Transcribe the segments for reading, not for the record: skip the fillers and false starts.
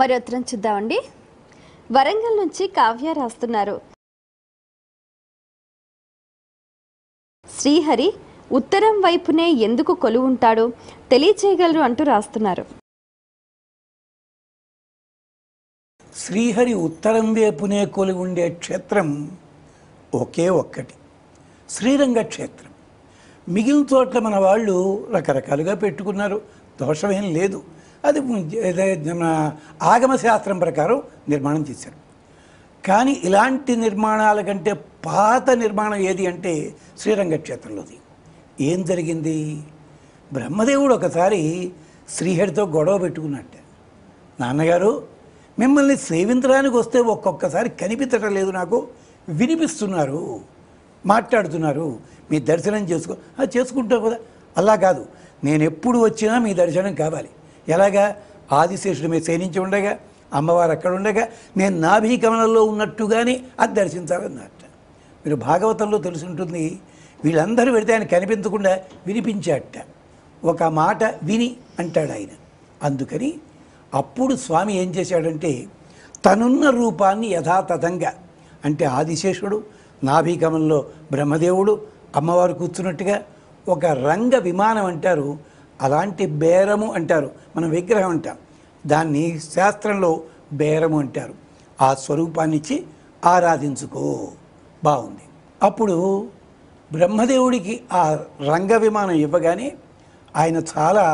మరి ఉత్తరం చూద్దామండి. వరంగల్ నుంచి కావ్య రాస్తున్నారు. శ్రీహరి ఉత్తరం వైపునే ఎందుకు కొలువుంటాడో తెలియచేయగలరు అంటూ రాస్తున్నారు. శ్రీహరి ఉత్తరం వైపునే కొలువుండే క్షేత్రం ఒకే ఒక్కటి, శ్రీరంగ క్షేత్రం. మిగిలిన చోట్ల మన వాళ్ళు రకరకాలుగా పెట్టుకున్నారు, దోషమేం లేదు. అది మన ఆగమశాస్త్రం ప్రకారం నిర్మాణం చేశారు. కానీ ఇలాంటి నిర్మాణాల కంటే పాత నిర్మాణం ఏది అంటే శ్రీరంగ క్షేత్రంలోది. ఏం జరిగింది? బ్రహ్మదేవుడు ఒకసారి శ్రీహరితో గొడవ పెట్టుకున్నట్టే, నాన్నగారు మిమ్మల్ని సేవించడానికి వస్తే ఒక్కొక్కసారి కనిపించటం లేదు, నాకు వినిపిస్తున్నారు, మాట్లాడుతున్నారు, మీ దర్శనం చేసుకో. అది చేసుకుంటావు కదా. అలా కాదు, నేను ఎప్పుడు వచ్చినా మీ దర్శనం కావాలి. ఎలాగా? ఆదిశేషుడు మీద సేనించి ఉండగా, అమ్మవారు అక్కడ ఉండగా, నేను నాభీ కమలంలో ఉన్నట్టుగానే అది దర్శించాలన్నట్ట. మీరు భాగవతంలో తెలిసి ఉంటుంది, వీళ్ళందరూ పెడితే ఆయన కనిపించకుండా వినిపించాట. ఒక మాట విని అంటాడు ఆయన. అందుకని అప్పుడు స్వామి ఏం చేశాడంటే, తనున్న రూపాన్ని యథాతథంగా, అంటే ఆదిశేషుడు, నాభీ కమలంలో బ్రహ్మదేవుడు, అమ్మవారు కూర్చున్నట్టుగా ఒక రంగ విమానం అంటారు, అలాంటి బేరము అంటారు, మనం విగ్రహం అంటాం, దాన్ని శాస్త్రంలో బేరము అంటారు. ఆ స్వరూపాన్నిచ్చి ఆరాధించుకో. బాగుంది. అప్పుడు బ్రహ్మదేవుడికి ఆ రంగ విమానం ఇవ్వగానే ఆయన చాలా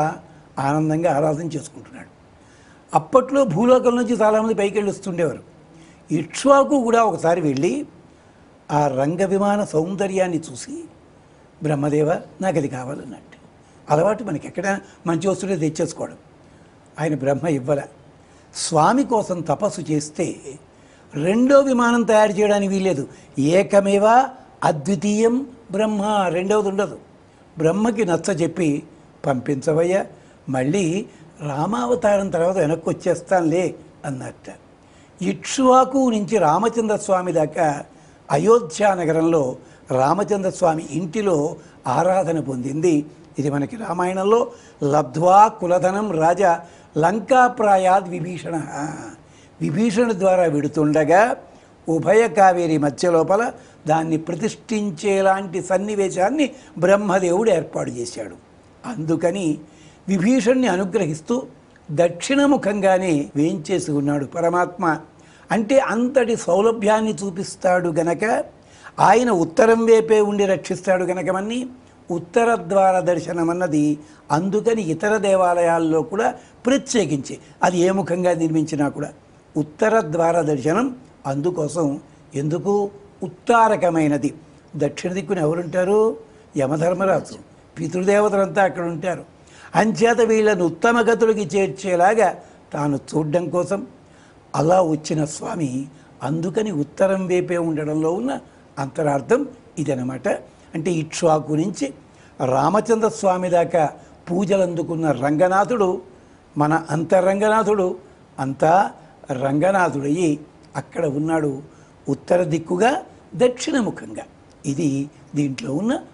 ఆనందంగా ఆరాధన చేసుకుంటున్నాడు. అప్పట్లో భూలోకం నుంచి చాలామంది పైకి వెళ్ళి వస్తుండేవారు. ఇక్ష్వాకు కూడా ఒకసారి వెళ్ళి ఆ రంగ విమాన సౌందర్యాన్ని చూసి, బ్రహ్మదేవ నాకు అది కావాలన్నట్టు. అలవాటు మనకి, ఎక్కడ మంచి వస్తుంటే తెచ్చేసుకోవడం. ఆయన బ్రహ్మ ఇవ్వల. స్వామి కోసం తపస్సు చేస్తే రెండో విమానం తయారు చేయడానికి వీల్లేదు. ఏకమేవా అద్వితీయం బ్రహ్మ, రెండవది ఉండదు. బ్రహ్మకి నచ్చ చెప్పి పంపించవయ్యా, మళ్ళీ రామావతారం తర్వాత వెనక్కి వచ్చేస్తానులే అన్నట్ట. ఇక్ష్వాకు నుంచి రామచంద్రస్వామి దాకా అయోధ్య నగరంలో రామచంద్రస్వామి ఇంటిలో ఆరాధన పొందింది. ఇది మనకి రామాయణంలో లబ్ధ్వా కులధనం రాజ లంకాప్రాయాద్ విభీషణ, విభీషణుడి ద్వారా విడుతుండగా ఉభయ కావేరి మధ్య లోపల దాన్ని ప్రతిష్ఠించేలాంటి సన్నివేశాన్ని బ్రహ్మదేవుడు ఏర్పాటు చేశాడు. అందుకని విభీషణ్ణి అనుగ్రహిస్తూ దక్షిణముఖంగానే వేయించేసి ఉన్నాడు పరమాత్మ. అంటే అంతటి సౌలభ్యాన్ని చూపిస్తాడు గనక, ఆయన ఉత్తరం వైపే ఉండి రక్షిస్తాడు గనకమని ఉత్తర ద్వార దర్శనం అన్నది. అందుకని ఇతర దేవాలయాల్లో కూడా ప్రత్యేకించి అది ఏ ముఖంగా నిర్మించినా కూడా ఉత్తర ద్వార దర్శనం. అందుకోసం ఎందుకు ఉత్తారకమైనది. దక్షిణ దిక్కున ఎవరుంటారు? యమధర్మరాజు, పితృదేవతలంతా అక్కడ ఉంటారు. అంచేత వీళ్ళను ఉత్తమ గతులకి చేర్చేలాగా తాను చూడడం కోసం అలా వచ్చిన స్వామి అందుకని ఉత్తరం వైపే ఉండడంలో ఉన్న అంతరార్థం ఇదనమాట. అంటే ఇక్ష్వాకు నుంచి రామచంద్రస్వామి దాకా పూజలు అందుకున్న రంగనాథుడు, మన అంతరంగనాథుడు, అంతా రంగనాథుడయ్యి అక్కడ ఉన్నాడు ఉత్తర దిక్కుగా దక్షిణముఖంగా. ఇది దీంట్లో ఉన్న